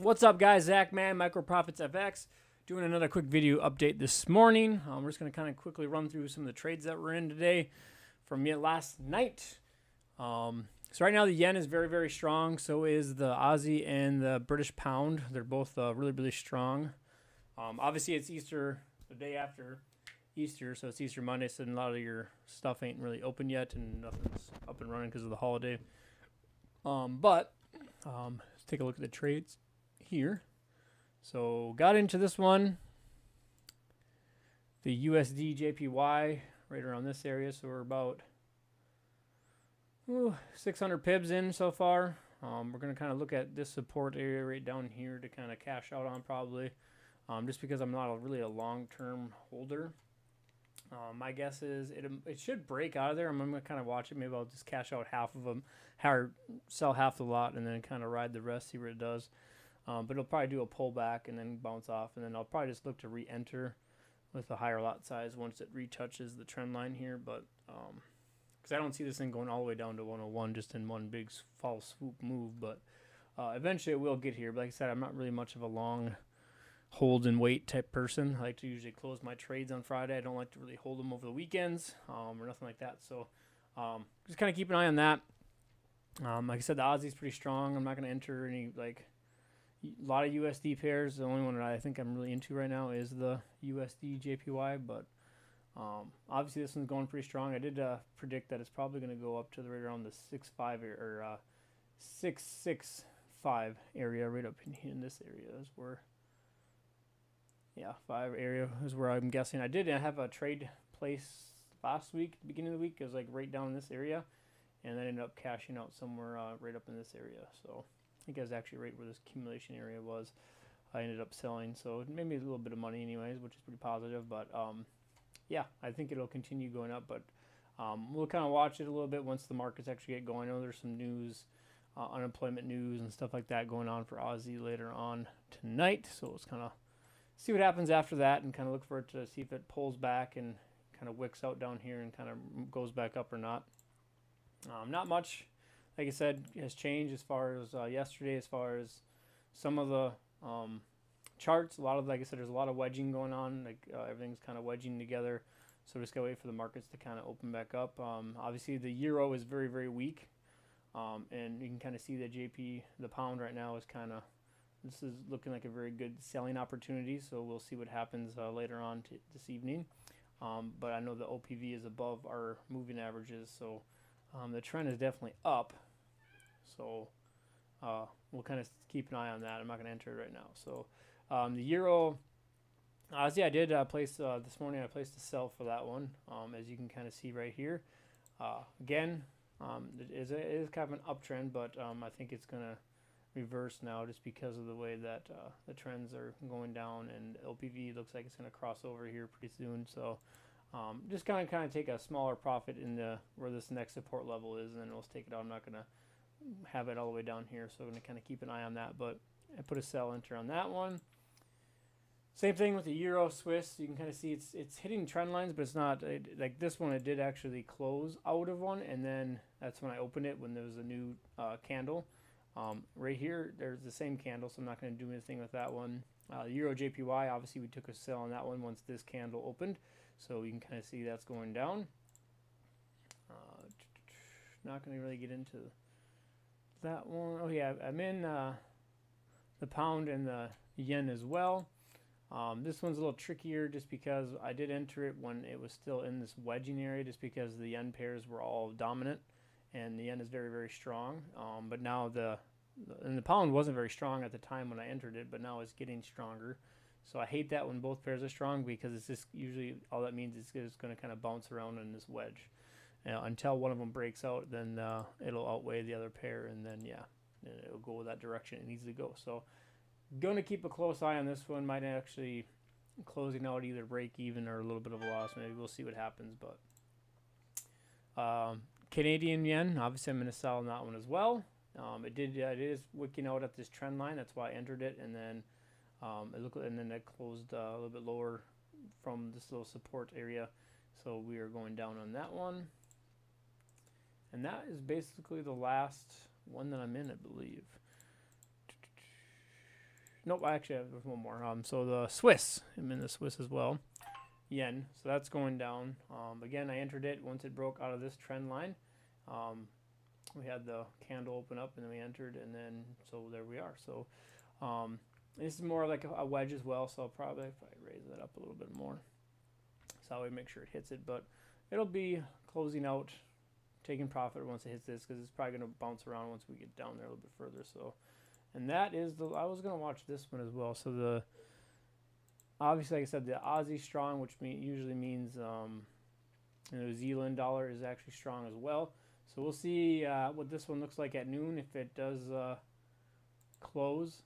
What's up, guys? Zach Mann, Micro Profits FX, doing another quick video update this morning. We're just going to kind of quickly run through some of the trades that we're in today from last night. So right now the yen is very, very strong. So is the Aussie and the British pound. They're both really, really strong. Obviously, it's Easter, the day after Easter, so it's Easter Monday, so a lot of your stuff ain't really open yet and nothing's up and running because of the holiday. Let's take a look at the trades here. So got into this one, the USD JPY, right around this area. So we're about 600 pips in so far. We're going to kind of look at this support area right down here to kind of cash out on, probably, just because I'm not really a long-term holder. My guess is it should break out of there. I'm going to kind of watch it. Maybe I'll just cash out half of them, sell half the lot, and then kind of ride the rest, see what it does. But it'll probably do a pullback and then bounce off, and then I'll probably just look to re-enter with a higher lot size once it retouches the trend line here. But because I don't see this thing going all the way down to 101 just in one big false swoop move, but eventually it will get here. But like I said, I'm not really much of a long hold and wait type person. I like to usually close my trades on Friday. I don't like to really hold them over the weekends or nothing like that. So just kind of keep an eye on that. Like I said, the Aussie's pretty strong. I'm not going to enter any, like, a lot of USD pairs. The only one that I think I'm really into right now is the USD JPY, but obviously this one's going pretty strong. I did predict that it's probably going to go up to the right around the 6.5 or 6.65 area, right up in this area is where. Yeah, 5 area is where I'm guessing. I did have a trade place last week, beginning of the week. It was like right down in this area, and then ended up cashing out somewhere right up in this area. So I think I was actually right where this accumulation area was. I ended up selling, so it made me a little bit of money anyways, which is pretty positive. But yeah, I think it'll continue going up, but we'll kind of watch it a little bit once the markets actually get going. I know there's some news, unemployment news and stuff like that going on for Aussie later on tonight, so it's kind of see what happens after that and kind of look for it to see if it pulls back and kind of wicks out down here and kind of goes back up or not. Not much, like I said, has changed as far as yesterday, as far as some of the charts. A lot of, like I said, there's a lot of wedging going on. Like everything's kind of wedging together. So just gotta wait for the markets to kind of open back up. Obviously, the euro is very, very weak. And you can kind of see that the pound right now is kind of, this is looking like a very good selling opportunity, so we'll see what happens later on this evening. But I know the OPV is above our moving averages, so the trend is definitely up. So we'll kind of keep an eye on that. I'm not going to enter it right now. So the euro, honestly, I did place this morning. I placed a sell for that one, as you can kind of see right here. Again, it is kind of an uptrend, but I think it's going to reverse now just because of the way that the trends are going down, and LPV looks like it's going to cross over here pretty soon. So just kind of take a smaller profit in the where this next support level is, and then we'll take it out. I'm not going to have it all the way down here, so I'm going to kind of keep an eye on that, but I put a sell enter on that one. Same thing with the euro Swiss. You can kind of see it's hitting trend lines, but it's not like this one. It did actually close out of one, and then that's when I opened it, when there was a new candle. Right here, there's the same candle, so I'm not going to do anything with that one. Euro JPY, obviously, we took a sell on that one once this candle opened, so you can kind of see that's going down. Not going to really get into that one. Oh yeah, I'm in the pound and the yen as well. This one's a little trickier just because I did enter it when it was still in this wedging area, just because the yen pairs were all dominant, and the yen is very, very strong. But now the pound wasn't very strong at the time when I entered it, but now it's getting stronger. So I hate that when both pairs are strong, because it's just usually all that means is it's going to kind of bounce around in this wedge. Until one of them breaks out, then it'll outweigh the other pair, and then, yeah, it'll go that direction it needs to go. So going to keep a close eye on this one. Might actually closing out either break even or a little bit of a loss. Maybe we'll see what happens, but Canadian yen, obviously I'm going to sell on that one as well. It is wicking out at this trend line. That's why I entered it, and then it looked, and then it closed a little bit lower from this little support area. So we are going down on that one, and that is basically the last one that I'm in, I believe. Nope, actually, there's one more. So the Swiss, I'm in the Swiss as well. Yen, so that's going down. Again, I entered it once it broke out of this trend line. We had the candle open up and then we entered, and then so there we are. So this is more like a wedge as well, so I'll probably raise that up a little bit more. So I would make sure it hits it, but it'll be closing out, taking profit once it hits this, because it's probably going to bounce around once we get down there a little bit further. So, and that is the, I was going to watch this one as well. So the, obviously, like I said, the Aussie strong, which usually means the New Zealand dollar is actually strong as well. So we'll see what this one looks like at noon. If it does close,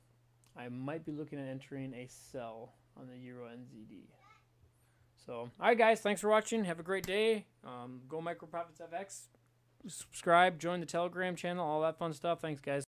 I might be looking at entering a sell on the Euro NZD. So, all right, guys, thanks for watching. Have a great day. Go Micro Profits FX. Subscribe, join the Telegram channel, all that fun stuff. Thanks, guys.